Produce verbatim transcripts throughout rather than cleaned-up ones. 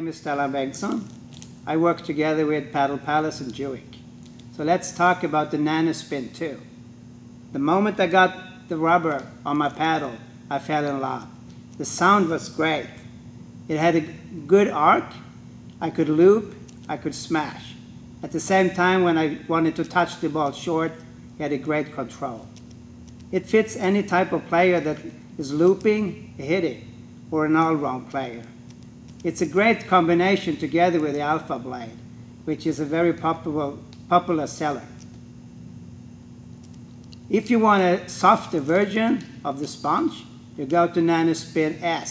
name is Stellan Bengtsson. I work together with Paddle Palace and J U I C. So let's talk about the Nano Spin two. The moment I got the rubber on my paddle, I fell in love. The sound was great. It had a good arc. I could loop, I could smash. At the same time, when I wanted to touch the ball short, it had a great control. It fits any type of player that is looping, hitting, or an all-round player. It's a great combination together with the Alpha Blade, which is a very popular, popular seller. If you want a softer version of the sponge, you go to Nano Spin S,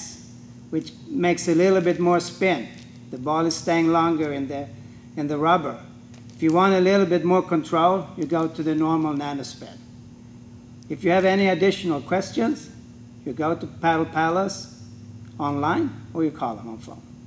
which makes a little bit more spin. The ball is staying longer in the, in the rubber. If you want a little bit more control, you go to the normal Nano Spin. If you have any additional questions, you go to Paddle Palace online, or you call them on phone.